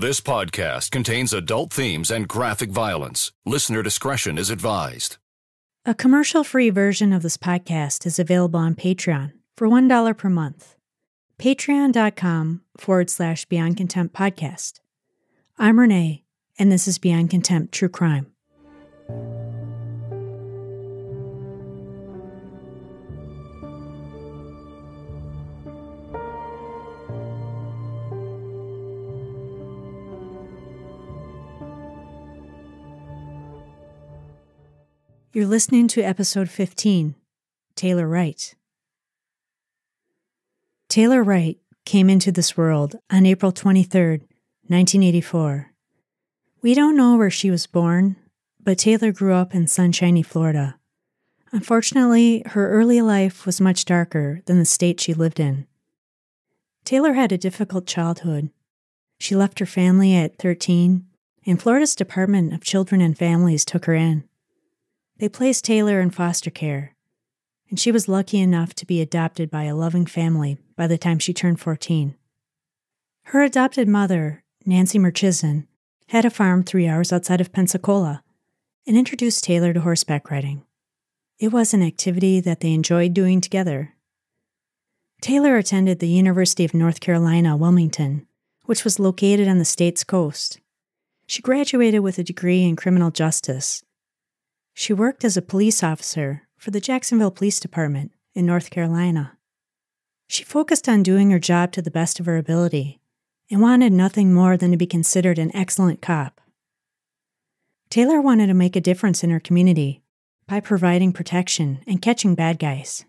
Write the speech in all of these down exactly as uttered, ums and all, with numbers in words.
This podcast contains adult themes and graphic violence. Listener discretion is advised. A commercial-free version of this podcast is available on Patreon for one dollar per month. Patreon.com forward slash Beyond Contempt Podcast. I'm Renee, and this is Beyond Contempt True Crime. You're listening to episode fifteen, Taylor Wright. Taylor Wright came into this world on April twenty-third, nineteen eighty-four. We don't know where she was born, but Taylor grew up in sunshiny Florida. Unfortunately, her early life was much darker than the state she lived in. Taylor had a difficult childhood. She left her family at thirteen, and Florida's Department of Children and Families took her in. They placed Taylor in foster care, and she was lucky enough to be adopted by a loving family by the time she turned fourteen. Her adopted mother, Nancy Murchison, had a farm three hours outside of Pensacola and introduced Taylor to horseback riding. It was an activity that they enjoyed doing together. Taylor attended the University of North Carolina, Wilmington, which was located on the state's coast. She graduated with a degree in criminal justice. She worked as a police officer for the Jacksonville Police Department in North Carolina. She focused on doing her job to the best of her ability and wanted nothing more than to be considered an excellent cop. Taylor wanted to make a difference in her community by providing protection and catching bad guys.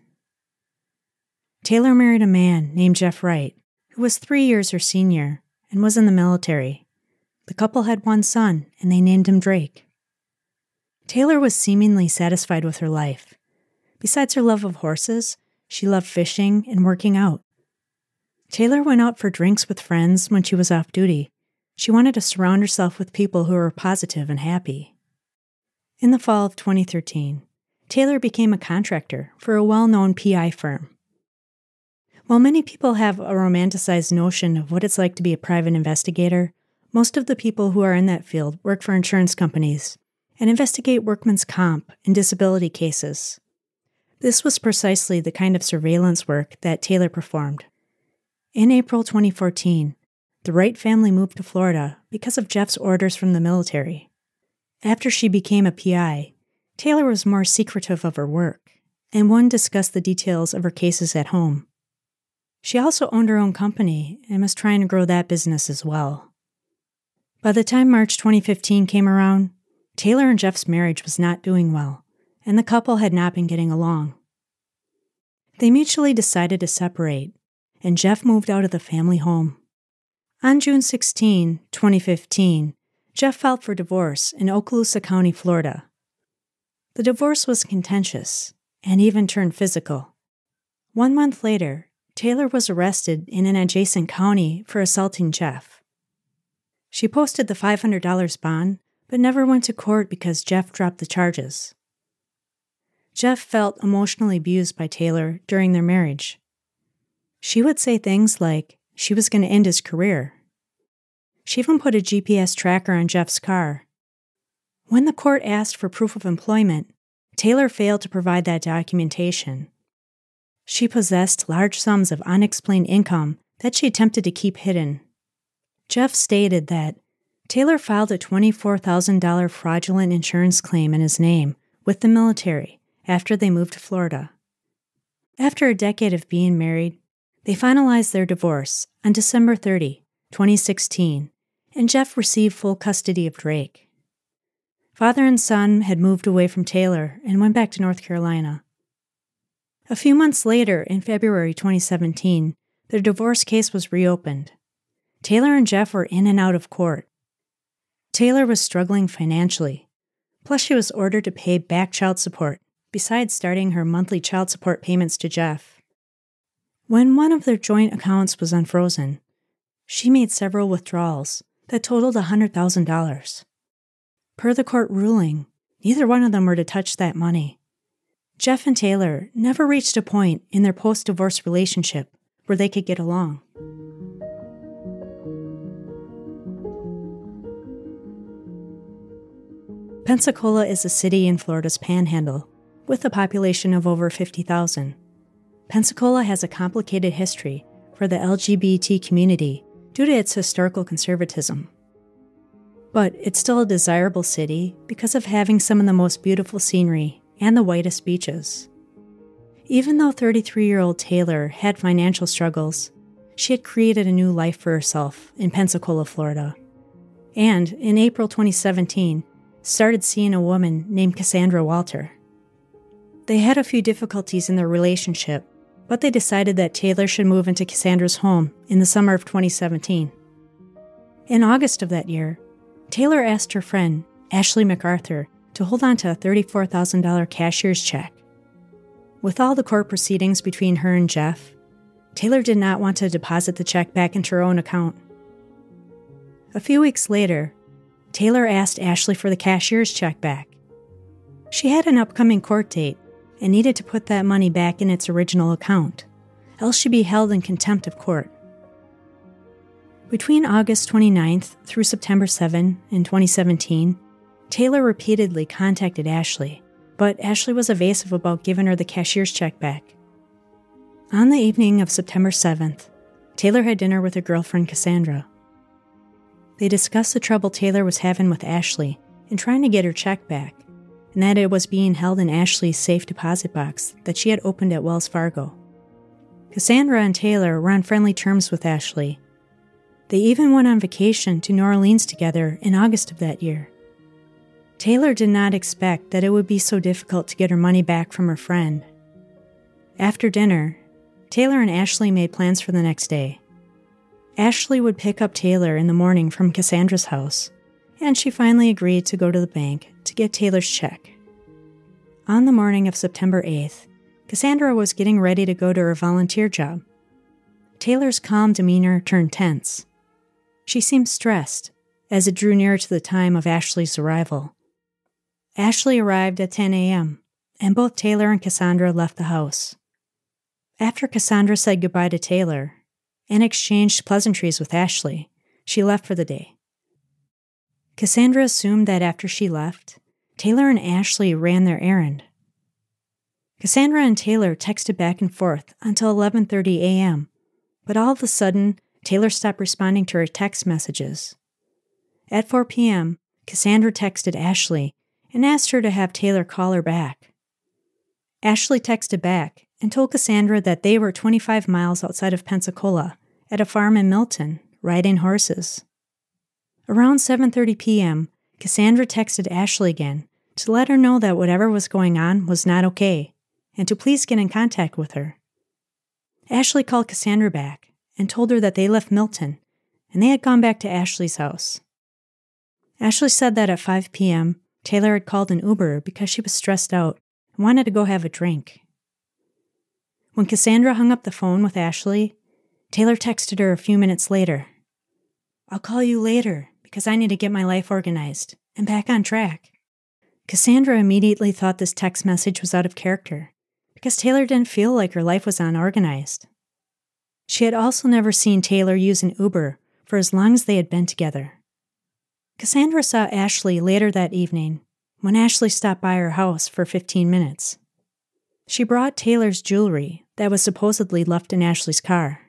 Taylor married a man named Jeff Wright, who was three years her senior and was in the military. The couple had one son, and they named him Drake. Taylor was seemingly satisfied with her life. Besides her love of horses, she loved fishing and working out. Taylor went out for drinks with friends when she was off duty. She wanted to surround herself with people who were positive and happy. In the fall of twenty thirteen, Taylor became a contractor for a well-known P I firm. While many people have a romanticized notion of what it's like to be a private investigator, most of the people who are in that field work for insurance companies and investigate workman's comp and disability cases. This was precisely the kind of surveillance work that Taylor performed. In April twenty fourteen, the Wright family moved to Florida because of Jeff's orders from the military. After she became a P I, Taylor was more secretive of her work, and wouldn't discuss the details of her cases at home. She also owned her own company and was trying to grow that business as well. By the time March twenty fifteen came around, Taylor and Jeff's marriage was not doing well, and the couple had not been getting along. They mutually decided to separate, and Jeff moved out of the family home. On June sixteenth, twenty fifteen, Jeff filed for divorce in Okaloosa County, Florida. The divorce was contentious, and even turned physical. One month later, Taylor was arrested in an adjacent county for assaulting Jeff. She posted the five hundred dollars bond, but never went to court because Jeff dropped the charges. Jeff felt emotionally abused by Taylor during their marriage. She would say things like she was going to end his career. She even put a G P S tracker on Jeff's car. When the court asked for proof of employment, Taylor failed to provide that documentation. She possessed large sums of unexplained income that she attempted to keep hidden. Jeff stated that Taylor filed a twenty-four thousand dollars fraudulent insurance claim in his name with the military after they moved to Florida. After a decade of being married, they finalized their divorce on December thirtieth, twenty sixteen, and Jeff received full custody of Drake. Father and son had moved away from Taylor and went back to North Carolina. A few months later, in February twenty seventeen, their divorce case was reopened. Taylor and Jeff were in and out of court. Taylor was struggling financially, plus she was ordered to pay back child support, besides starting her monthly child support payments to Jeff. When one of their joint accounts was unfrozen, she made several withdrawals that totaled one hundred thousand dollars. Per the court ruling, neither one of them were to touch that money. Jeff and Taylor never reached a point in their post-divorce relationship where they could get along. Pensacola is a city in Florida's Panhandle, with a population of over fifty thousand. Pensacola has a complicated history for the L G B T community due to its historical conservatism. But it's still a desirable city because of having some of the most beautiful scenery and the whitest beaches. Even though thirty-three-year-old Taylor had financial struggles, she had created a new life for herself in Pensacola, Florida. And in April twenty seventeen, started seeing a woman named Cassandra Walter. They had a few difficulties in their relationship, but they decided that Taylor should move into Cassandra's home in the summer of twenty seventeen. In August of that year, Taylor asked her friend, Ashley McArthur, to hold on to a thirty-four thousand dollars cashier's check. With all the court proceedings between her and Jeff, Taylor did not want to deposit the check back into her own account. A few weeks later, Taylor asked Ashley for the cashier's check back. She had an upcoming court date and needed to put that money back in its original account, else she'd be held in contempt of court. Between August twenty-ninth through September seventh in twenty seventeen, Taylor repeatedly contacted Ashley, but Ashley was evasive about giving her the cashier's check back. On the evening of September seventh, Taylor had dinner with her girlfriend Cassandra. They discussed the trouble Taylor was having with Ashley in trying to get her check back, and that it was being held in Ashley's safe deposit box that she had opened at Wells Fargo. Cassandra and Taylor were on friendly terms with Ashley. They even went on vacation to New Orleans together in August of that year. Taylor did not expect that it would be so difficult to get her money back from her friend. After dinner, Taylor and Ashley made plans for the next day. Ashley would pick up Taylor in the morning from Cassandra's house, and she finally agreed to go to the bank to get Taylor's check. On the morning of September eighth, Cassandra was getting ready to go to her volunteer job. Taylor's calm demeanor turned tense. She seemed stressed as it drew nearer to the time of Ashley's arrival. Ashley arrived at ten a.m., and both Taylor and Cassandra left the house. After Cassandra said goodbye to Taylor and exchanged pleasantries with Ashley, she left for the day. Cassandra assumed that after she left, Taylor and Ashley ran their errand. Cassandra and Taylor texted back and forth until eleven thirty a.m., but all of a sudden, Taylor stopped responding to her text messages. At four p.m., Cassandra texted Ashley and asked her to have Taylor call her back. Ashley texted back and told Cassandra that they were twenty-five miles outside of Pensacola at a farm in Milton, riding horses. Around seven thirty p.m., Cassandra texted Ashley again to let her know that whatever was going on was not okay and to please get in contact with her. Ashley called Cassandra back and told her that they left Milton and they had gone back to Ashley's house. Ashley said that at five p.m., Taylor had called an Uber because she was stressed out and wanted to go have a drink. When Cassandra hung up the phone with Ashley, Taylor texted her a few minutes later. "I'll call you later because I need to get my life organized and back on track." Cassandra immediately thought this text message was out of character because Taylor didn't feel like her life was unorganized. She had also never seen Taylor use an Uber for as long as they had been together. Cassandra saw Ashley later that evening when Ashley stopped by her house for fifteen minutes. She brought Taylor's jewelry that was supposedly left in Ashley's car.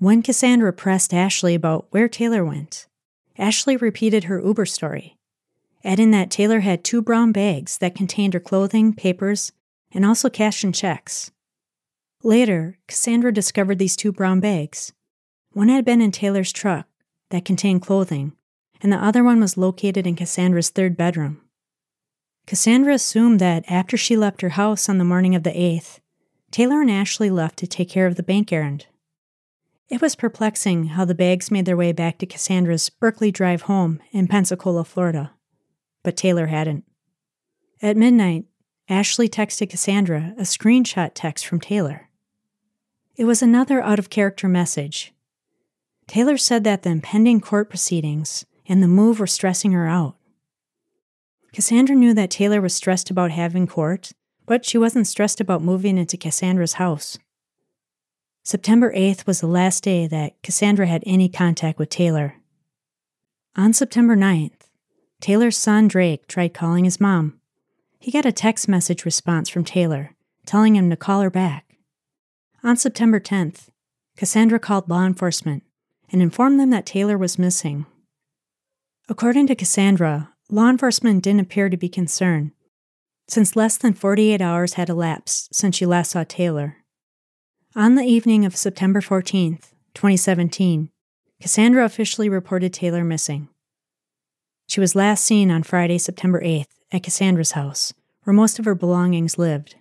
When Cassandra pressed Ashley about where Taylor went, Ashley repeated her Uber story, adding that Taylor had two brown bags that contained her clothing, papers, and also cash and checks. Later, Cassandra discovered these two brown bags. One had been in Taylor's truck that contained clothing, and the other one was located in Cassandra's third bedroom. Cassandra assumed that after she left her house on the morning of the eighth, Taylor and Ashley left to take care of the bank errand. It was perplexing how the bags made their way back to Cassandra's Berkeley Drive home in Pensacola, Florida, but Taylor hadn't. At midnight, Ashley texted Cassandra a screenshot text from Taylor. It was another out-of-character message. Taylor said that the impending court proceedings and the move were stressing her out. Cassandra knew that Taylor was stressed about having court, but she wasn't stressed about moving into Cassandra's house. September eighth was the last day that Cassandra had any contact with Taylor. On September ninth, Taylor's son Drake tried calling his mom. He got a text message response from Taylor, telling him to call her back. On September tenth, Cassandra called law enforcement and informed them that Taylor was missing. According to Cassandra, law enforcement didn't appear to be concerned, since less than forty-eight hours had elapsed since she last saw Taylor. On the evening of September fourteenth, twenty seventeen, Cassandra officially reported Taylor missing. She was last seen on Friday, September eighth, at Cassandra's house, where most of her belongings lived.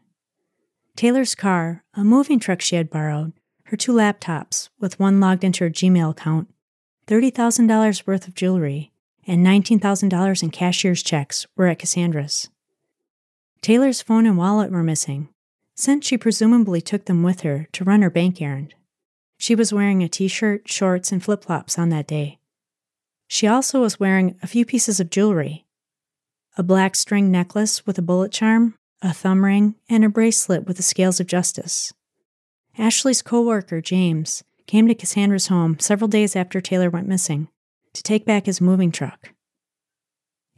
Taylor's car, a moving truck she had borrowed, her two laptops, with one logged into her Gmail account, thirty thousand dollars worth of jewelry, and nineteen thousand dollars in cashier's checks were at Cassandra's. Taylor's phone and wallet were missing, since she presumably took them with her to run her bank errand. She was wearing a t-shirt, shorts, and flip-flops on that day. She also was wearing a few pieces of jewelry, a black string necklace with a bullet charm, a thumb ring, and a bracelet with the scales of justice. Ashley's co-worker, James, came to Cassandra's home several days after Taylor went missing to take back his moving truck.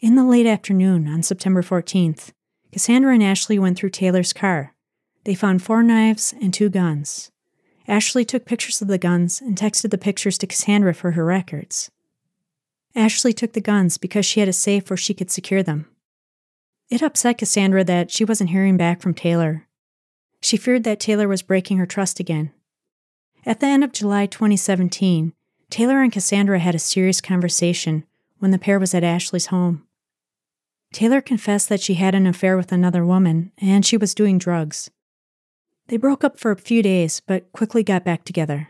In the late afternoon on September fourteenth, Cassandra and Ashley went through Taylor's car. They found four knives and two guns. Ashley took pictures of the guns and texted the pictures to Cassandra for her records. Ashley took the guns because she had a safe where she could secure them. It upset Cassandra that she wasn't hearing back from Taylor. She feared that Taylor was breaking her trust again. At the end of July twenty seventeen, Taylor and Cassandra had a serious conversation when the pair was at Ashley's home. Taylor confessed that she had an affair with another woman and she was doing drugs. They broke up for a few days, but quickly got back together.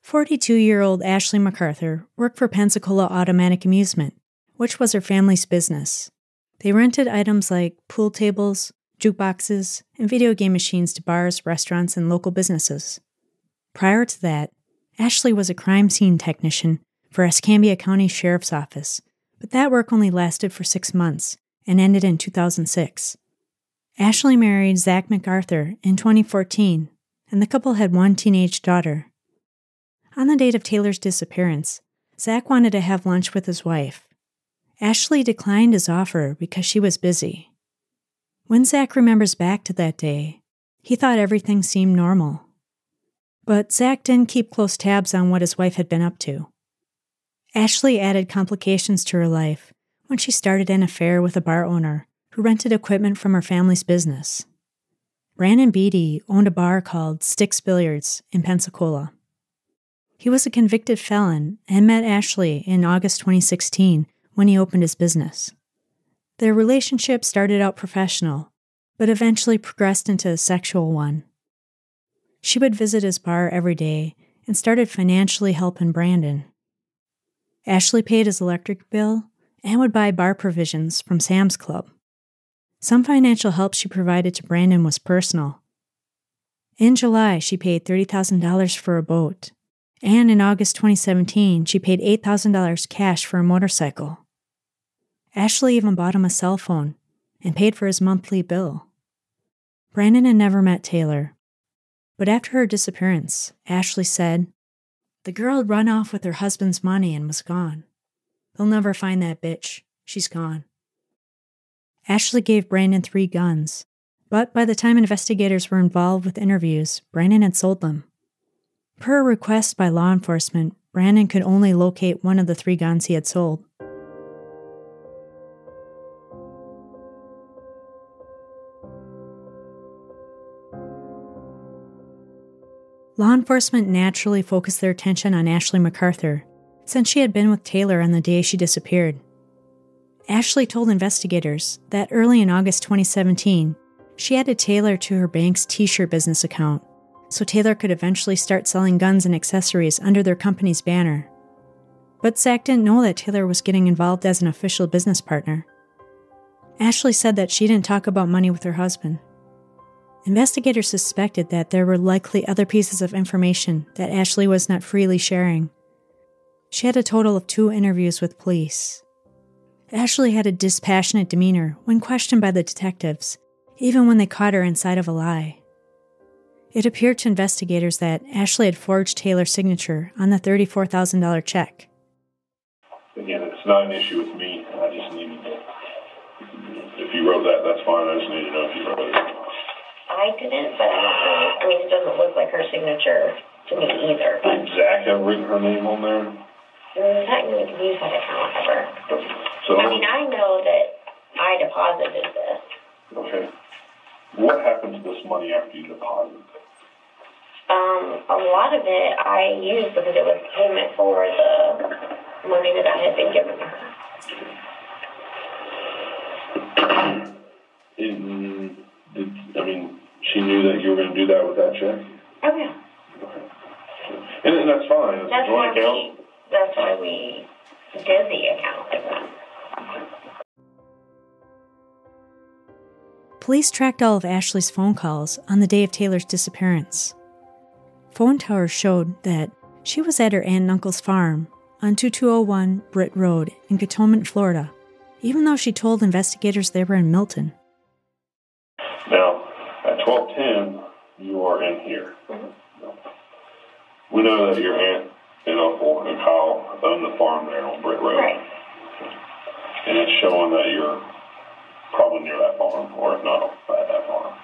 forty-two-year-old Ashley McArthur worked for Pensacola Automatic Amusement, which was her family's business. They rented items like pool tables, jukeboxes, and video game machines to bars, restaurants, and local businesses. Prior to that, Ashley was a crime scene technician for Escambia County Sheriff's Office, but that work only lasted for six months and ended in two thousand six. Ashley married Zach McArthur in twenty fourteen, and the couple had one teenage daughter. On the date of Taylor's disappearance, Zach wanted to have lunch with his wife. Ashley declined his offer because she was busy. When Zach remembers back to that day, he thought everything seemed normal. But Zach didn't keep close tabs on what his wife had been up to. Ashley added complications to her life when she started an affair with a bar owner who rented equipment from her family's business. Brandon Beatty owned a bar called Sticks Billiards in Pensacola. He was a convicted felon and met Ashley in August twenty sixteen when he opened his business. Their relationship started out professional, but eventually progressed into a sexual one. She would visit his bar every day and started financially helping Brandon. Ashley paid his electric bill and would buy bar provisions from Sam's Club. Some financial help she provided to Brandon was personal. In July, she paid thirty thousand dollars for a boat, and in August twenty seventeen, she paid eight thousand dollars cash for a motorcycle. Ashley even bought him a cell phone and paid for his monthly bill. Brandon had never met Taylor, but after her disappearance, Ashley said, "The girl had run off with her husband's money and was gone. They'll never find that bitch. She's gone." Ashley gave Brandon three guns, but by the time investigators were involved with interviews, Brandon had sold them. Per request by law enforcement, Brandon could only locate one of the three guns he had sold. Law enforcement naturally focused their attention on Ashley McArthur, since she had been with Taylor on the day she disappeared. Ashley told investigators that early in August twenty seventeen, she added Taylor to her bank's t-shirt business account, so Taylor could eventually start selling guns and accessories under their company's banner. But Zach didn't know that Taylor was getting involved as an official business partner. Ashley said that she didn't talk about money with her husband. Investigators suspected that there were likely other pieces of information that Ashley was not freely sharing. She had a total of two interviews with police. Ashley had a dispassionate demeanor when questioned by the detectives, even when they caught her inside of a lie. It appeared to investigators that Ashley had forged Taylor's signature on the thirty-four thousand dollars check. Again, it's not an issue with me. I just needed to, if you wrote that, that's fine. I just need to know if you wrote it. I didn't, but I don't know. I mean, it doesn't look like her signature to me either. But did Zach have written her name on there? Zach needs to use that account ever. So, I mean, I know that I deposited this. Okay. What happened to this money after you deposited it? Um, a lot of it I used because it was payment for the money that I had been given her. In, did, I mean, she knew that you were going to do that with that check? Oh, yeah. Okay. And, and that's fine. It's that's a joint account. We, that's why we did the account. Police tracked all of Ashley's phone calls on the day of Taylor's disappearance. Phone towers showed that she was at her aunt and uncle's farm on twenty-two oh one Britt Road in Cotonin, Florida, even though she told investigators they were in Milton. Now, at twelve ten, you are in here. Mm-hmm. We know that your aunt and uncle and Kyle own the farm there on Britt Road. Right. And it's showing that you're probably near that farm, or if not, at that farm.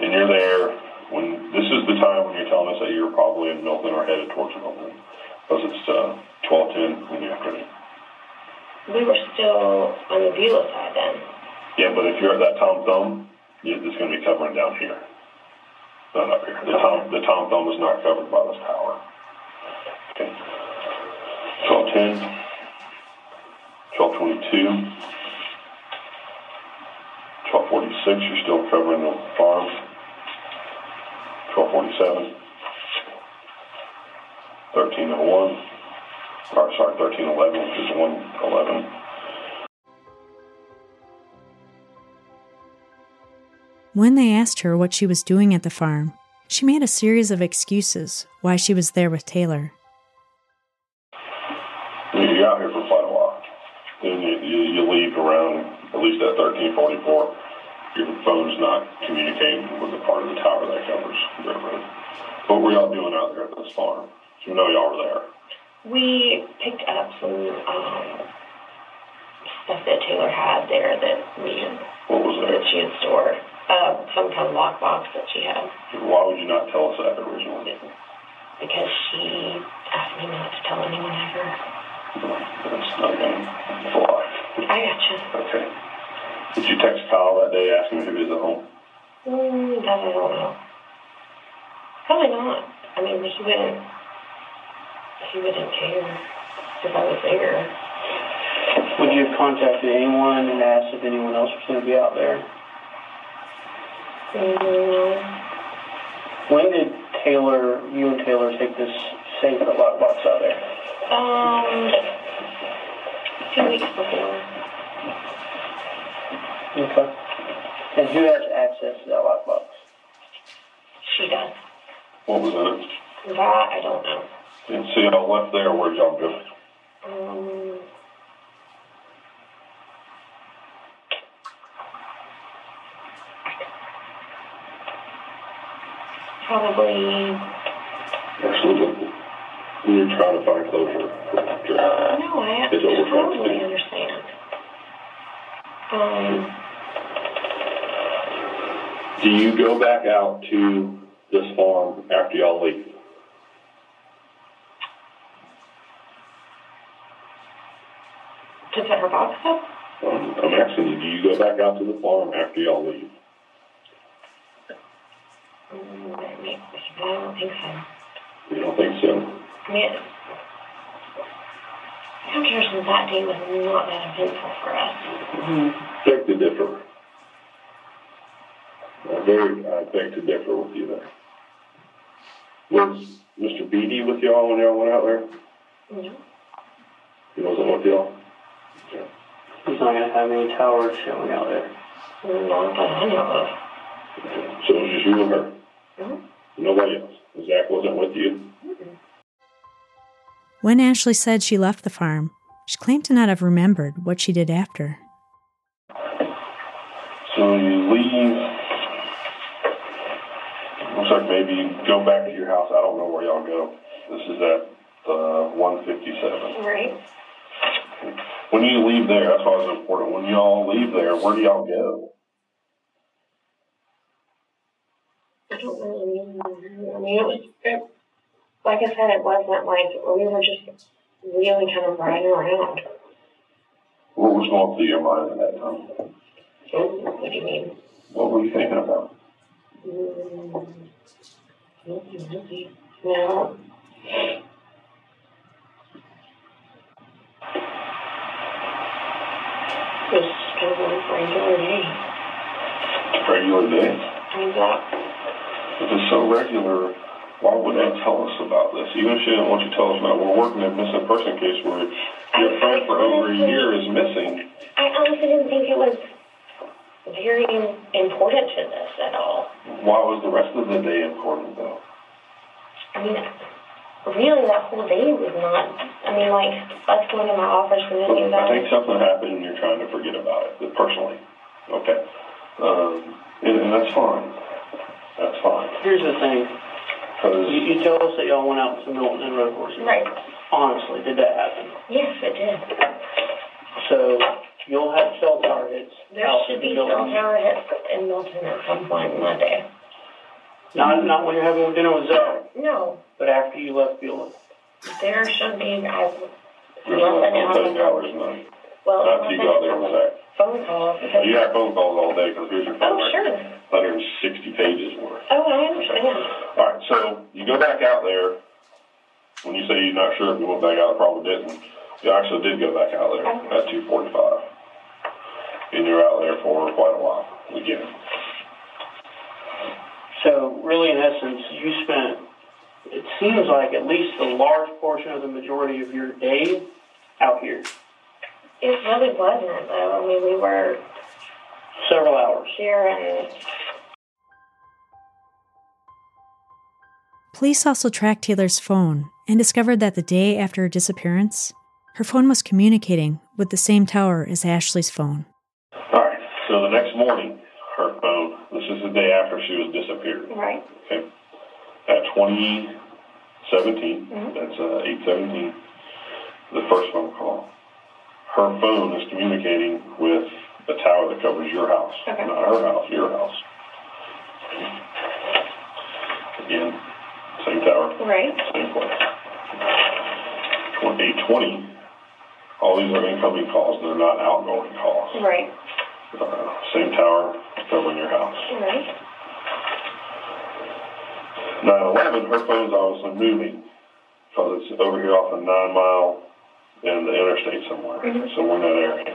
And you're there. When this is the time when you're telling us that you're probably in Milton or headed towards Milton, because it's uh, twelve ten in the afternoon. We were still on the Beulah side then. Yeah, but if you're at that Tom Thumb, it's going to be covering down here, not up here. The Tom, the Tom Thumb is not covered by this tower. Okay. twelve ten, twelve twenty-two, twelve forty-six, you're still covering the farm. twelve forty-seven, thirteen oh one, or sorry, thirteen eleven, which is one eleven. When they asked her what she was doing at the farm, she made a series of excuses why she was there with Taylor. You're out here for quite a while. Then you, you, you leave around at least at thirteen forty-four. Your phone's not communicating with the part of the tower that covers the river. What were y'all doing out there at this farm? So we know y'all were there. We picked up some um, stuff that Taylor had there that we had, what was that? That she had stored. Uh, some kind of lockbox that she had. Why would you not tell us that originally? Because she asked me not to tell anyone ever. That's not going to fly. I gotcha. Okay. Did you text Kyle that day asking if he was at home? Mm, that I don't know. Probably not. I mean, he wouldn't. He wouldn't care if I was there. Would you have contacted anyone and asked if anyone else was going to be out there? Mm. When did Taylor, you and Taylor, take this safe and lockbox out there? Um, two weeks before. Okay. And who has access to that lockbox? She does. What was that? That, I don't know. And so y'all left there, where'd y'all go? Um, probably. Absolutely. You're trying to find closure. Uh, no, I, I totally understand. Um... Do you go back out to this farm after y'all leave? To put her box up? Um, I'm asking you, do you go back out to the farm after y'all leave? Mm, I don't think so. You don't think so? I mean, I'm sure since that day was not that eventful for us. Mm-hmm. Beg to differ. I very, I beg to differ with you there. Was Mister Beatty with y'all when y'all went out there? No. He wasn't with y'all? Yeah. He's not going to have any towers showing out there. Not that I know of. So it was just you and her? No. Nobody else? Zach wasn't with you? Mm-hmm. When Ashley said she left the farm, she claimed to not have remembered what she did after. So you leave. Looks like maybe you go back to your house. I don't know where y'all go. This is at uh, one fifty-seven. Right. When you leave there, that's always important. When y'all leave there, where do y'all go? I don't really know. I mean, it was, it, like I said, it wasn't like, we were just really kind of riding around. What was going through your mind at that time? What do you mean? What were you thinking about? Mm, nothing really. No. It was just kind of like regular day. Regular day? Exactly. If it's so regular, why wouldn't they tell us about this? Even if she didn't want you to tell us now, we're working a missing person case where your I, friend I, for over a year is missing. I honestly didn't think it was very important to this at all. Why was the rest of the day important, though? I mean, really, that whole day was not. I mean, like, us going to my office for this event. I think something happened and you're trying to forget about it, personally. Okay. Um, and, and that's fine. That's fine. Here's the thing. You, you tell us that y'all went out to Milton and rode horses. Right. Honestly, did that happen? Yes, it did. So, you'll have cell tower hits. There should be cell tower hits in Milton at some point Monday. Not, not when you're having dinner with Zach. No. But after you left Beulah. There should be, I there's no contact hours now. Well, after you got there with Zach. Phone calls. You have phone calls all day because here's your phone. Oh, sure. one hundred sixty pages worth. Oh, I understand. All right, so you go back out there. When you say you're not sure if you went back out, probably didn't. You actually did go back out there at two forty-five. And you're out there for quite a while again. So, really, in essence, you spent, it seems like, at least a large portion of the majority of your day out here. It really wasn't, though. I mean, we were several hours here. And police also tracked Taylor's phone and discovered that the day after her disappearance, her phone was communicating with the same tower as Ashley's phone. All right, so the next morning, her phone. This is the day after she was disappeared. Right. Okay. At twenty seventeen, mm-hmm. That's uh, eight seventeen, the first phone call. Her phone is communicating with the tower that covers your house. Okay. Not her house, your house. Again, same tower. Right. Same place. eight twenty, all these are incoming calls. They're not outgoing calls. Right. Uh, same tower covering your house. Right. nine eleven, her phone's obviously moving because it's over here off of nine mile and the interstate somewhere, mm-hmm. somewhere in that area.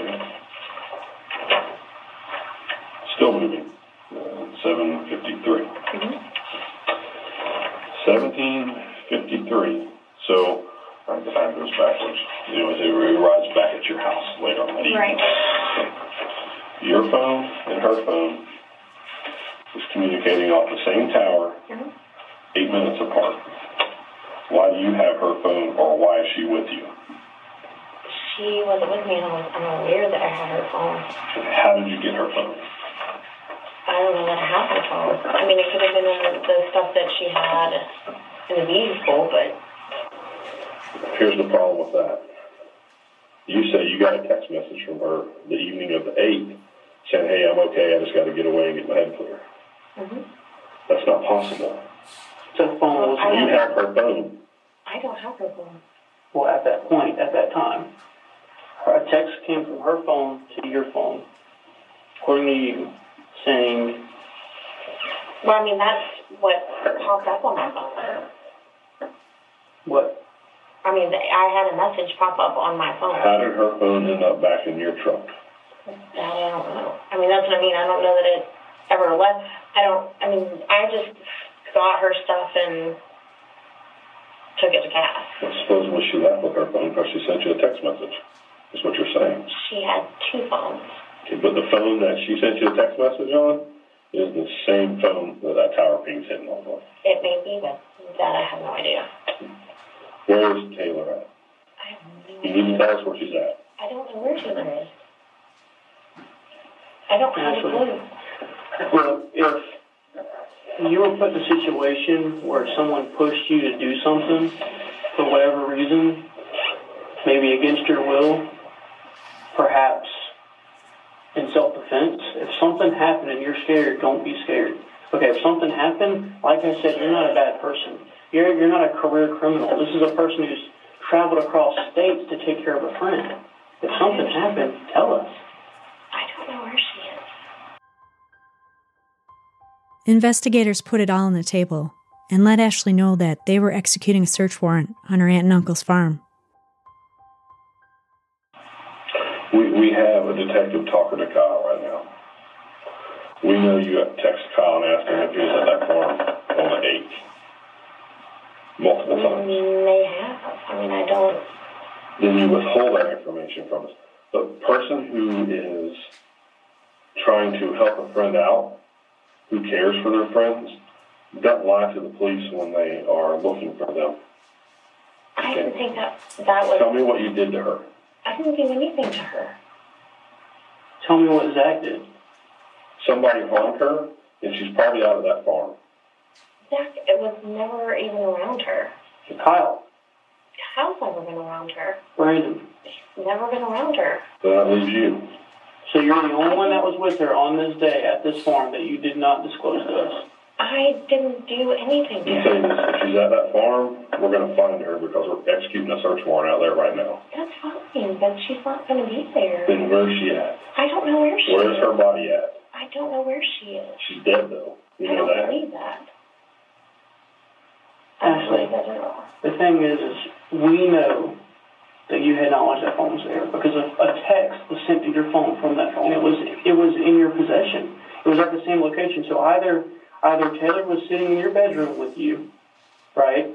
Okay. Still moving. Uh, seven fifty-three. Mm-hmm. seventeen fifty-three. So right, the time goes backwards. You know, it arrives back at your house later on that evening. Right. Okay. Your phone and her phone is communicating off the same tower, mm-hmm. eight minutes apart. Why do you have her phone, or why is she with you? She wasn't with me, and I was unaware that I had her phone. How did you get her phone? I don't know that I have her phone. I mean, it could have been in the, the stuff that she had in the meeting school, but here's the problem with that. You say you got a text message from her the evening of the eighth saying, hey, I'm okay, I just got to get away and get my head clear. Mm-hmm. That's not possible. So phone was, you have her phone. I don't have her phone. Well, at that point, at that time, a text came from her phone to your phone, according to you, saying... Well, I mean, that's what popped up on my phone. What? I mean, I had a message pop up on my phone. How did her phone end up back in your truck? I don't know. I mean, that's what I mean. I don't know that it ever left. I don't, I mean, I just got her stuff and took it to Cass. Well, supposedly she left with her phone because she sent you a text message. That's what you're saying. She had two phones. Okay, but the phone that she sent you a text message on is the same phone that that tower ping's hitting on. It may be, but that I have no idea. Where is Taylor at? I have no idea. You need to tell us where she's at. I don't know where she is. I don't have a clue. Well, if you were put in a situation where someone pushed you to do something for whatever reason, maybe against your will, perhaps in self-defense. If something happened and you're scared, don't be scared. Okay, if something happened, like I said, you're not a bad person. You're, you're not a career criminal. This is a person who's traveled across states to take care of a friend. If something happened, tell us. I don't know where she is. Investigators put it all on the table and let Ashley know that they were executing a search warrant on her aunt and uncle's farm. We, we have a detective talking to Kyle right now. We know you texted Kyle and asked him if he was at that farm on the eighth. Multiple times. We may have. I mean, I don't. Then you withhold that information from us. The person who is trying to help a friend out, who cares for their friends, don't lie to the police when they are looking for them. I didn't think that that was... Tell me what you did to her. I didn't do anything to her. Tell me what Zach did. Somebody harmed her, and she's probably out of that farm. Zach, it was never even around her. Kyle. Kyle's never been around her. Brandon. She's never been around her. Then I leave you. So you're the only one that was with her on this day at this farm that you did not disclose to us? I didn't do anything to her. If she's at that farm, we're going to find her because we're executing a search warrant out there right now. That's fine, but she's not going to be there. Then where's she at? I don't know where she is. Where's her body at? I don't know where she is. She's dead, though. You know that? I don't believe that. Ashley, the thing is, is we know that you had knowledge that phone was there because of a text was sent to your phone from that phone. It was it was in your possession. It was at the same location. So either either Taylor was sitting in your bedroom with you, right,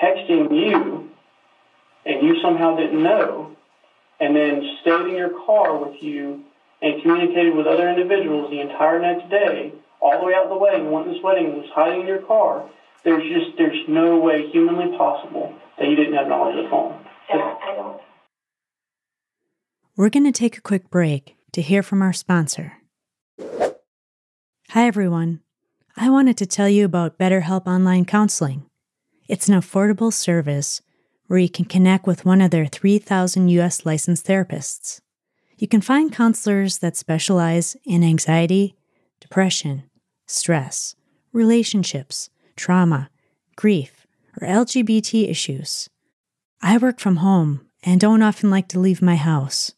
texting you, and you somehow didn't know, and then stayed in your car with you and communicated with other individuals the entire next day, all the way out the way, and went to this wedding and was hiding in your car. There's just, there's no way humanly possible that you didn't have knowledge of the phone. That I don't. We're going to take a quick break to hear from our sponsor. Hi, everyone. I wanted to tell you about BetterHelp Online Counseling. It's an affordable service where you can connect with one of their three thousand U S licensed therapists. You can find counselors that specialize in anxiety, depression, stress, relationships, trauma, grief, or L G B T issues. I work from home and don't often like to leave my house,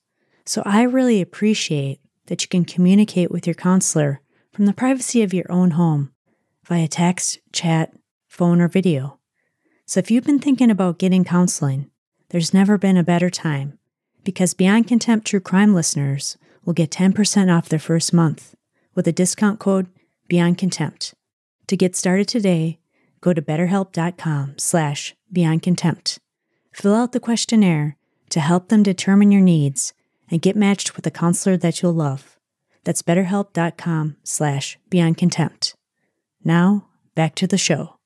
so I really appreciate that you can communicate with your counselor from the privacy of your own home via text, chat, phone, or video. So if you've been thinking about getting counseling, there's never been a better time because Beyond Contempt True Crime listeners will get ten percent off their first month with a discount code Beyond Contempt. To get started today, go to betterhelp.com slash beyondcontempt. Fill out the questionnaire to help them determine your needs and get matched with a counselor that you'll love. That's betterhelp.com slash beyondcontempt. Now, back to the show.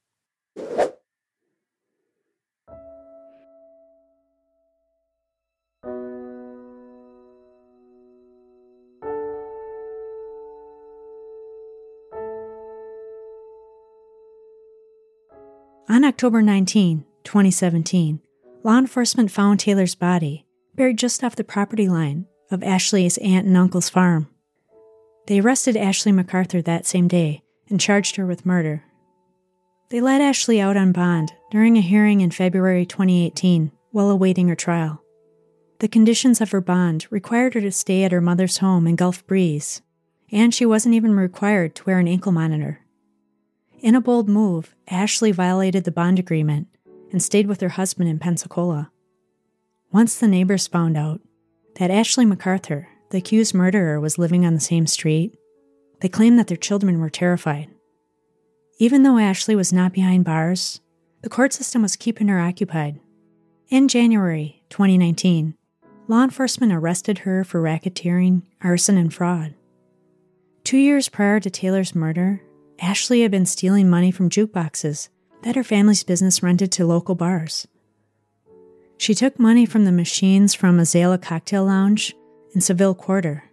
On October nineteenth, twenty seventeen, law enforcement found Taylor's body buried just off the property line of Ashley's aunt and uncle's farm. They arrested Ashley McArthur that same day and charged her with murder. They let Ashley out on bond during a hearing in February twenty eighteen while awaiting her trial. The conditions of her bond required her to stay at her mother's home in Gulf Breeze, and she wasn't even required to wear an ankle monitor. In a bold move, Ashley violated the bond agreement and stayed with her husband in Pensacola. Once the neighbors found out that Ashley McArthur, the accused murderer, was living on the same street, they claimed that their children were terrified. Even though Ashley was not behind bars, the court system was keeping her occupied. In January twenty nineteen, law enforcement arrested her for racketeering, arson, and fraud. Two years prior to Taylor's murder, Ashley had been stealing money from jukeboxes that her family's business rented to local bars. She took money from the machines from Azalea Cocktail Lounge in Seville Quarter.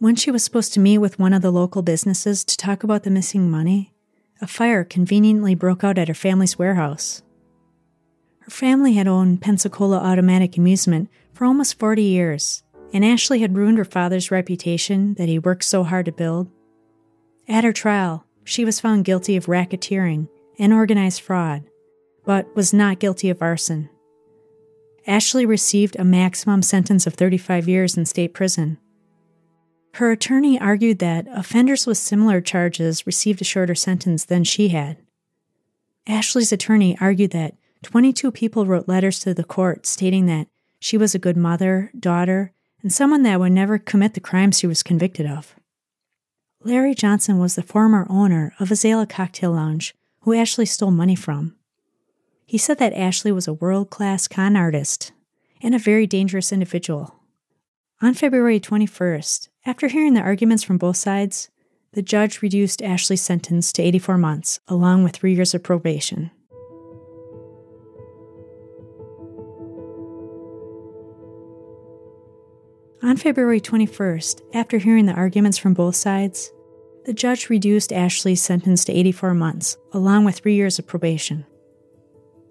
When she was supposed to meet with one of the local businesses to talk about the missing money, a fire conveniently broke out at her family's warehouse. Her family had owned Pensacola Automatic Amusement for almost forty years, and Ashley had ruined her father's reputation that he worked so hard to build. At her trial, she was found guilty of racketeering and organized fraud, but was not guilty of arson. Ashley received a maximum sentence of thirty-five years in state prison. Her attorney argued that offenders with similar charges received a shorter sentence than she had. Ashley's attorney argued that twenty-two people wrote letters to the court stating that she was a good mother, daughter, and someone that would never commit the crimes she was convicted of. Larry Johnson was the former owner of Azalea Cocktail Lounge, who Ashley stole money from. He said that Ashley was a world-class con artist and a very dangerous individual. On February twenty-first, after hearing the arguments from both sides, the judge reduced Ashley's sentence to eighty-four months, along with three years of probation. On February twenty-first, after hearing the arguments from both sides, the judge reduced Ashley's sentence to eighty-four months, along with three years of probation.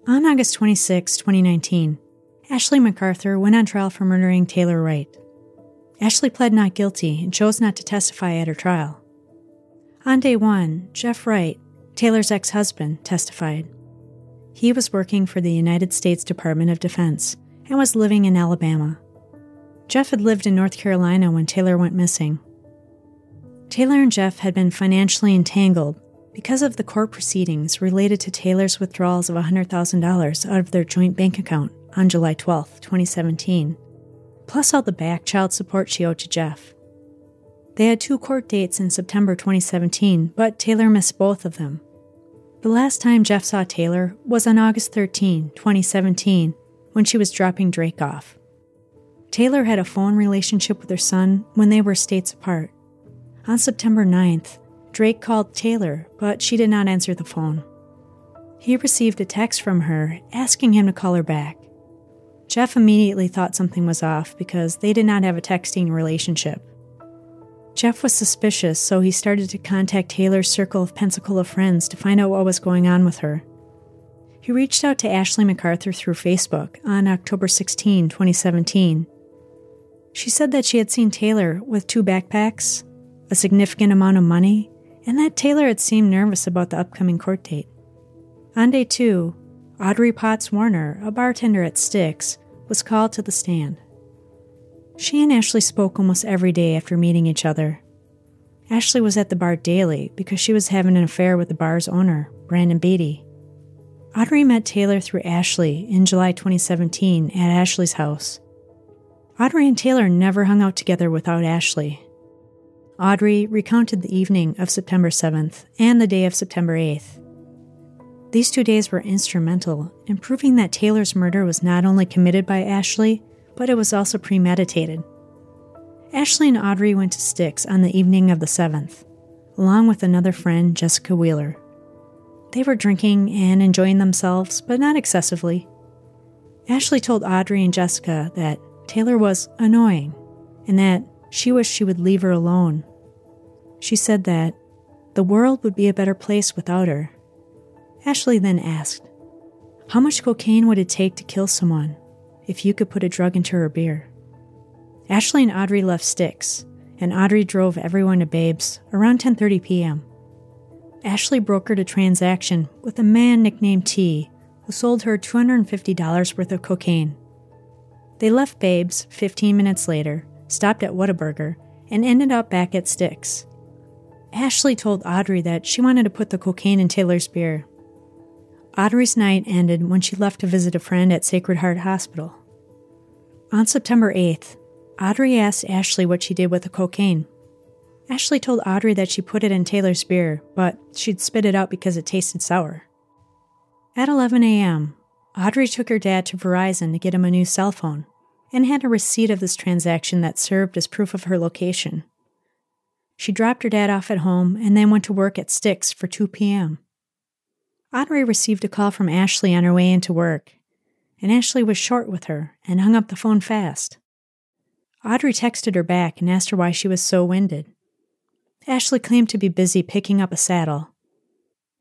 On August twenty-sixth, twenty nineteen, Ashley McArthur went on trial for murdering Taylor Wright. Ashley pled not guilty and chose not to testify at her trial. On day one, Jeff Wright, Taylor's ex-husband, testified. He was working for the United States Department of Defense and was living in Alabama. Jeff had lived in North Carolina when Taylor went missing. Taylor and Jeff had been financially entangled because of the court proceedings related to Taylor's withdrawals of one hundred thousand dollars out of their joint bank account on July twelfth, twenty seventeen. Plus all the back child support she owed to Jeff. They had two court dates in September twenty seventeen, but Taylor missed both of them. The last time Jeff saw Taylor was on August thirteenth, twenty seventeen, when she was dropping Drake off. Taylor had a phone relationship with her son when they were states apart. On September ninth, Drake called Taylor, but she did not answer the phone. He received a text from her asking him to call her back. Jeff immediately thought something was off because they did not have a texting relationship. Jeff was suspicious, so he started to contact Taylor's circle of Pensacola friends to find out what was going on with her. He reached out to Ashley McArthur through Facebook on October sixteenth, twenty seventeen. She said that she had seen Taylor with two backpacks, a significant amount of money, and that Taylor had seemed nervous about the upcoming court date. On day two, Audrey Potts-Warner, a bartender at Styx, was called to the stand. She and Ashley spoke almost every day after meeting each other. Ashley was at the bar daily because she was having an affair with the bar's owner, Brandon Beatty. Audrey met Taylor through Ashley in July twenty seventeen at Ashley's house. Audrey and Taylor never hung out together without Ashley. Audrey recounted the evening of September seventh and the day of September eighth. These two days were instrumental in proving that Taylor's murder was not only committed by Ashley, but it was also premeditated. Ashley and Audrey went to Styx on the evening of the seventh, along with another friend, Jessica Wheeler. They were drinking and enjoying themselves, but not excessively. Ashley told Audrey and Jessica that Taylor was annoying and that she wished she would leave her alone. She said that the world would be a better place without her. Ashley then asked, "How much cocaine would it take to kill someone if you could put a drug into her beer?" Ashley and Audrey left Styx, and Audrey drove everyone to Babe's around ten thirty p.m. Ashley brokered a transaction with a man nicknamed T, who sold her two hundred fifty dollars worth of cocaine. They left Babe's fifteen minutes later, stopped at Whataburger, and ended up back at Styx. Ashley told Audrey that she wanted to put the cocaine in Taylor's beer. Audrey's night ended when she left to visit a friend at Sacred Heart Hospital. On September eighth, Audrey asked Ashley what she did with the cocaine. Ashley told Audrey that she put it in Taylor's beer, but she'd spit it out because it tasted sour. At eleven a.m., Audrey took her dad to Verizon to get him a new cell phone and had a receipt of this transaction that served as proof of her location. She dropped her dad off at home and then went to work at Styx for two p.m. Audrey received a call from Ashley on her way into work, and Ashley was short with her and hung up the phone fast. Audrey texted her back and asked her why she was so winded. Ashley claimed to be busy picking up a saddle.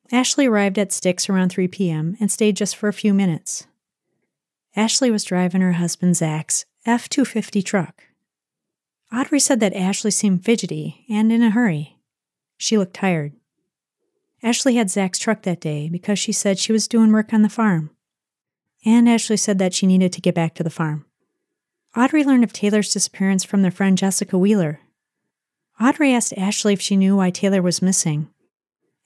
Ashley arrived at Styx around three p.m. and stayed just for a few minutes. Ashley was driving her husband Zach's F two fifty truck. Audrey said that Ashley seemed fidgety and in a hurry. She looked tired. Ashley had Zach's truck that day because she said she was doing work on the farm. And Ashley said that she needed to get back to the farm. Audrey learned of Taylor's disappearance from their friend Jessica Wheeler. Audrey asked Ashley if she knew why Taylor was missing,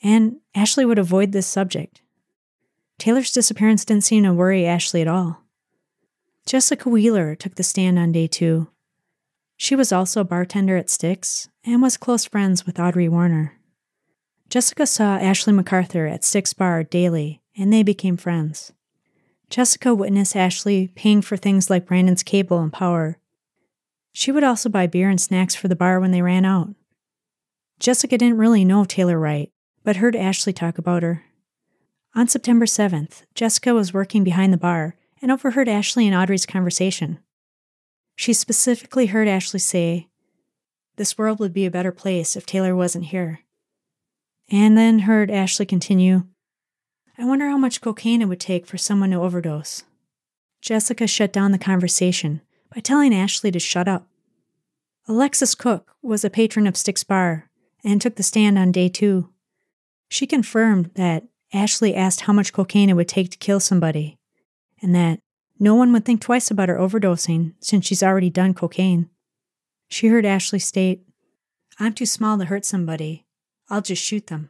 and Ashley would avoid this subject. Taylor's disappearance didn't seem to worry Ashley at all. Jessica Wheeler took the stand on day two. She was also a bartender at Styx and was close friends with Audrey Warner. Jessica saw Ashley McArthur at Styx Bar daily, and they became friends. Jessica witnessed Ashley paying for things like Brandon's cable and power. She would also buy beer and snacks for the bar when they ran out. Jessica didn't really know Taylor Wright, but heard Ashley talk about her. On September seventh, Jessica was working behind the bar and overheard Ashley and Audrey's conversation. She specifically heard Ashley say, "This world would be a better place if Taylor wasn't here." And then heard Ashley continue, "I wonder how much cocaine it would take for someone to overdose." Jessica shut down the conversation by telling Ashley to shut up. Alexis Cook was a patron of Styx Bar and took the stand on day two. She confirmed that Ashley asked how much cocaine it would take to kill somebody, and that no one would think twice about her overdosing since she's already done cocaine. She heard Ashley state, "I'm too small to hurt somebody. I'll just shoot them."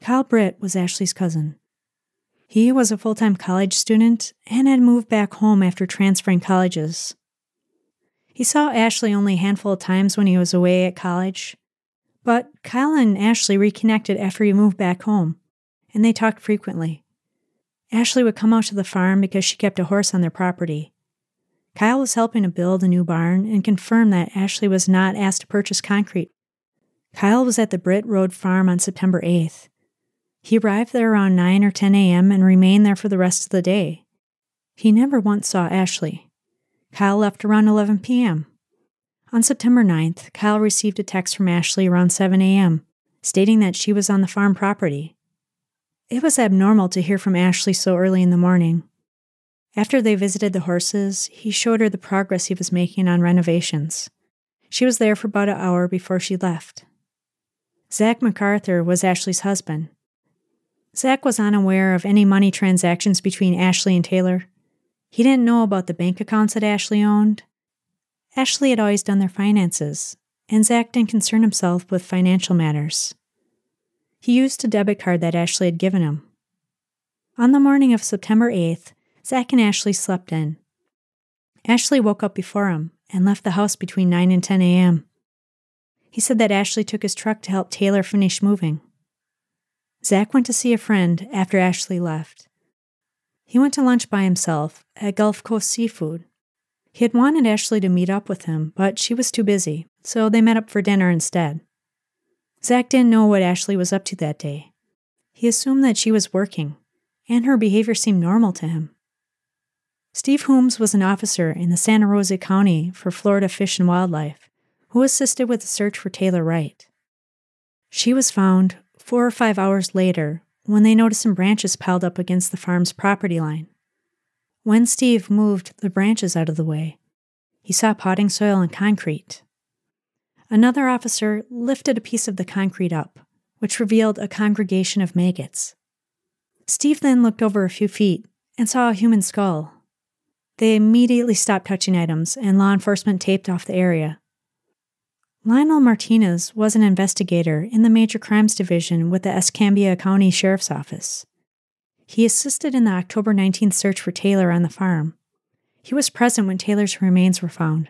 Kyle Britt was Ashley's cousin. He was a full-time college student and had moved back home after transferring colleges. He saw Ashley only a handful of times when he was away at college, but Kyle and Ashley reconnected after he moved back home, and they talked frequently. Ashley would come out to the farm because she kept a horse on their property. Kyle was helping to build a new barn and confirmed that Ashley was not asked to purchase concrete. Kyle was at the Britt Road farm on September eighth. He arrived there around nine or ten a.m. and remained there for the rest of the day. He never once saw Ashley. Kyle left around eleven p.m. On September ninth, Kyle received a text from Ashley around seven a.m., stating that she was on the farm property. It was abnormal to hear from Ashley so early in the morning. After they visited the horses, he showed her the progress he was making on renovations. She was there for about an hour before she left. Zach McArthur was Ashley's husband. Zach was unaware of any money transactions between Ashley and Taylor. He didn't know about the bank accounts that Ashley owned. Ashley had always done their finances, and Zach didn't concern himself with financial matters. He used a debit card that Ashley had given him. On the morning of September eighth, Zach and Ashley slept in. Ashley woke up before him and left the house between nine and ten a.m. He said that Ashley took his truck to help Taylor finish moving. Zach went to see a friend after Ashley left. He went to lunch by himself at Gulf Coast Seafood. He had wanted Ashley to meet up with him, but she was too busy, so they met up for dinner instead. Zach didn't know what Ashley was up to that day. He assumed that she was working, and her behavior seemed normal to him. Steve Holmes was an officer in the Santa Rosa County for Florida Fish and Wildlife, who assisted with the search for Taylor Wright. She was found four or five hours later, when they noticed some branches piled up against the farm's property line. When Steve moved the branches out of the way, he saw potting soil and concrete. Another officer lifted a piece of the concrete up, which revealed a congregation of maggots. Steve then looked over a few feet and saw a human skull. They immediately stopped touching items, and law enforcement taped off the area. Lionel Martinez was an investigator in the Major Crimes Division with the Escambia County Sheriff's Office. He assisted in the October nineteenth search for Taylor on the farm. He was present when Taylor's remains were found.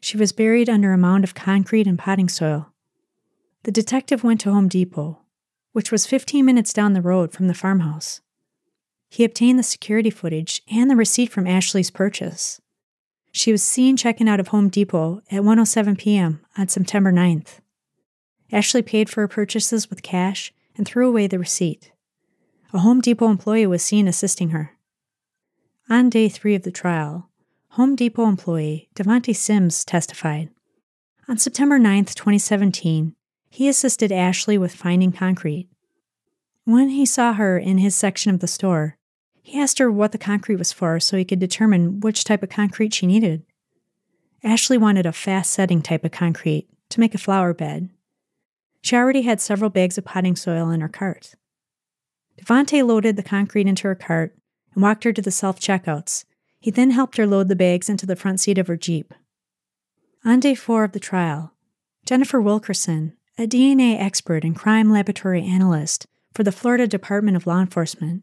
She was buried under a mound of concrete and potting soil. The detective went to Home Depot, which was fifteen minutes down the road from the farmhouse. He obtained the security footage and the receipt from Ashley's purchase. She was seen checking out of Home Depot at one oh seven p.m. on September ninth. Ashley paid for her purchases with cash and threw away the receipt. A Home Depot employee was seen assisting her. On day three of the trial, Home Depot employee Devontae Sims testified. On September ninth, twenty seventeen, he assisted Ashley with finding concrete. When he saw her in his section of the store, He asked her what the concrete was for so he could determine which type of concrete she needed. Ashley wanted a fast-setting type of concrete to make a flower bed. She already had several bags of potting soil in her cart. Devontae loaded the concrete into her cart and walked her to the self-checkouts. He then helped her load the bags into the front seat of her Jeep. On day four of the trial, Jennifer Wilkerson, a D N A expert and crime laboratory analyst for the Florida Department of Law Enforcement,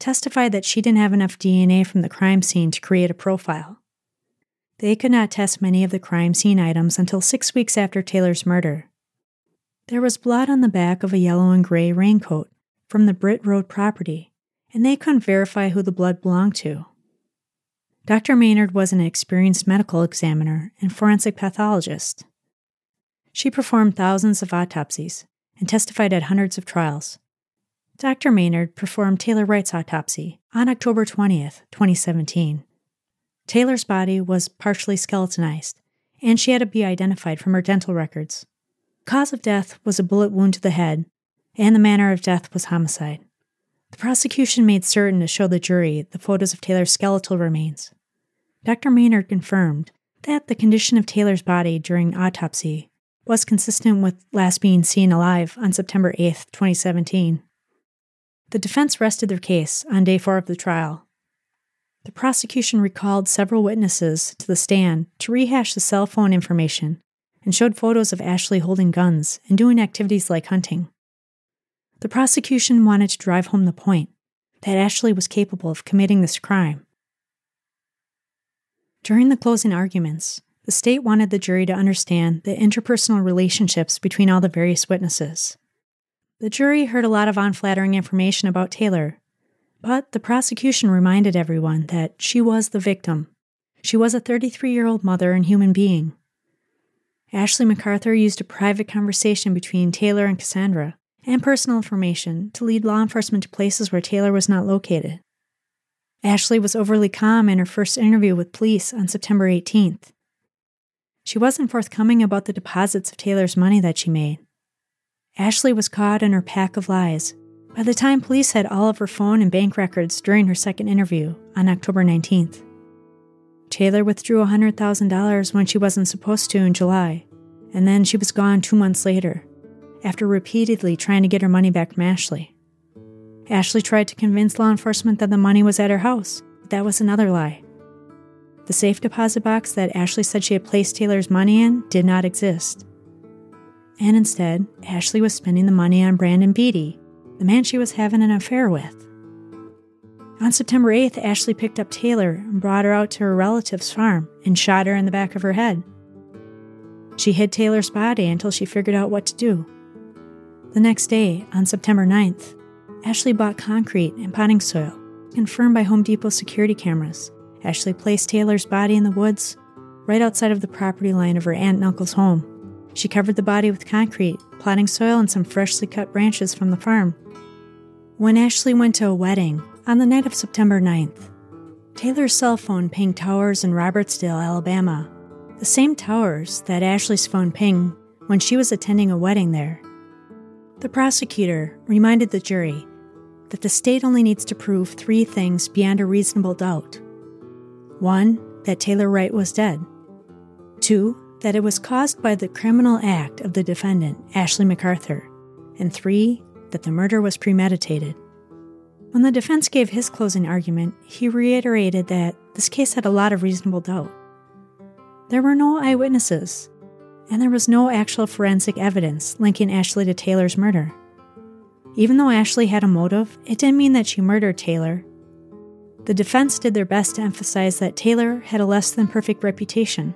testified that she didn't have enough D N A from the crime scene to create a profile. They could not test many of the crime scene items until six weeks after Taylor's murder. There was blood on the back of a yellow and gray raincoat from the Britt Road property, and they couldn't verify who the blood belonged to. Doctor Maynard was an experienced medical examiner and forensic pathologist. She performed thousands of autopsies and testified at hundreds of trials. Doctor Maynard performed Taylor Wright's autopsy on October twentieth, twenty seventeen. Taylor's body was partially skeletonized, and she had to be identified from her dental records. Cause of death was a bullet wound to the head, and the manner of death was homicide. The prosecution made certain to show the jury the photos of Taylor's skeletal remains. Doctor Maynard confirmed that the condition of Taylor's body during autopsy was consistent with last being seen alive on September eighth, twenty seventeen. The defense rested their case on day four of the trial. The prosecution recalled several witnesses to the stand to rehash the cell phone information and showed photos of Ashley holding guns and doing activities like hunting. The prosecution wanted to drive home the point that Ashley was capable of committing this crime. During the closing arguments, the state wanted the jury to understand the interpersonal relationships between all the various witnesses. The jury heard a lot of unflattering information about Taylor, but the prosecution reminded everyone that she was the victim. She was a thirty-three-year-old mother and human being. Ashley McArthur used a private conversation between Taylor and Cassandra and personal information to lead law enforcement to places where Taylor was not located. Ashley was overly calm in her first interview with police on September eighteenth. She wasn't forthcoming about the deposits of Taylor's money that she made. Ashley was caught in her pack of lies by the time police had all of her phone and bank records during her second interview on October nineteenth. Taylor withdrew one hundred thousand dollars when she wasn't supposed to in July, and then she was gone two months later, after repeatedly trying to get her money back from Ashley. Ashley tried to convince law enforcement that the money was at her house, but that was another lie. The safe deposit box that Ashley said she had placed Taylor's money in did not exist. And instead, Ashley was spending the money on Brandon Beatty, the man she was having an affair with. On September eighth, Ashley picked up Taylor and brought her out to her relative's farm and shot her in the back of her head. She hid Taylor's body until she figured out what to do. The next day, on September ninth, Ashley bought concrete and potting soil, confirmed by Home Depot security cameras. Ashley placed Taylor's body in the woods, right outside of the property line of her aunt and uncle's home. She covered the body with concrete, potting soil, and some freshly cut branches from the farm. When Ashley went to a wedding on the night of September ninth, Taylor's cell phone pinged towers in Robertsdale, Alabama, the same towers that Ashley's phone pinged when she was attending a wedding there. The prosecutor reminded the jury that the state only needs to prove three things beyond a reasonable doubt. One, that Taylor Wright was dead. Two, that it was caused by the criminal act of the defendant, Ashley McArthur, and three, that the murder was premeditated. When the defense gave his closing argument, he reiterated that this case had a lot of reasonable doubt. There were no eyewitnesses, and there was no actual forensic evidence linking Ashley to Taylor's murder. Even though Ashley had a motive, it didn't mean that she murdered Taylor. The defense did their best to emphasize that Taylor had a less than perfect reputation.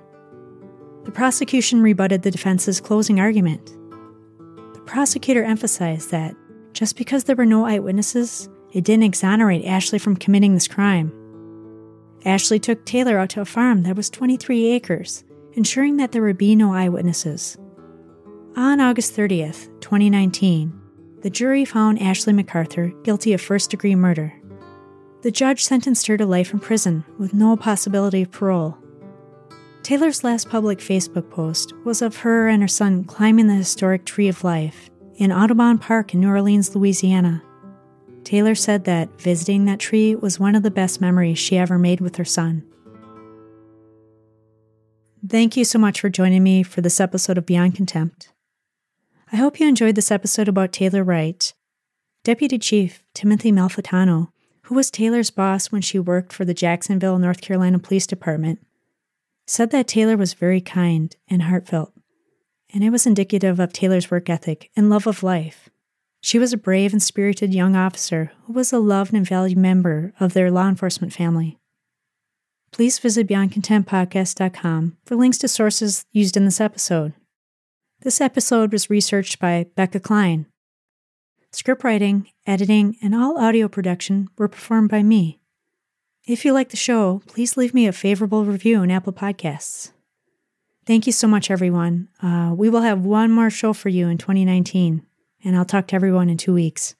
The prosecution rebutted the defense's closing argument. The prosecutor emphasized that just because there were no eyewitnesses, it didn't exonerate Ashley from committing this crime. Ashley took Taylor out to a farm that was twenty-three acres, ensuring that there would be no eyewitnesses. On August thirtieth, twenty nineteen, the jury found Ashley McArthur guilty of first-degree murder. The judge sentenced her to life in prison with no possibility of parole. Taylor's last public Facebook post was of her and her son climbing the historic Tree of Life in Audubon Park in New Orleans, Louisiana. Taylor said that visiting that tree was one of the best memories she ever made with her son. Thank you so much for joining me for this episode of Beyond Contempt. I hope you enjoyed this episode about Taylor Wright, Deputy Chief Timothy Malfitano, who was Taylor's boss when she worked for the Jacksonville, North Carolina Police Department, said that Taylor was very kind and heartfelt, and it was indicative of Taylor's work ethic and love of life. She was a brave and spirited young officer who was a loved and valued member of their law enforcement family. Please visit beyond contempt podcast dot com for links to sources used in this episode. This episode was researched by Becca Klein. Script writing, editing, and all audio production were performed by me. If you like the show, please leave me a favorable review on Apple Podcasts. Thank you so much, everyone. Uh, we will have one more show for you in twenty nineteen. And I'll talk to everyone in two weeks.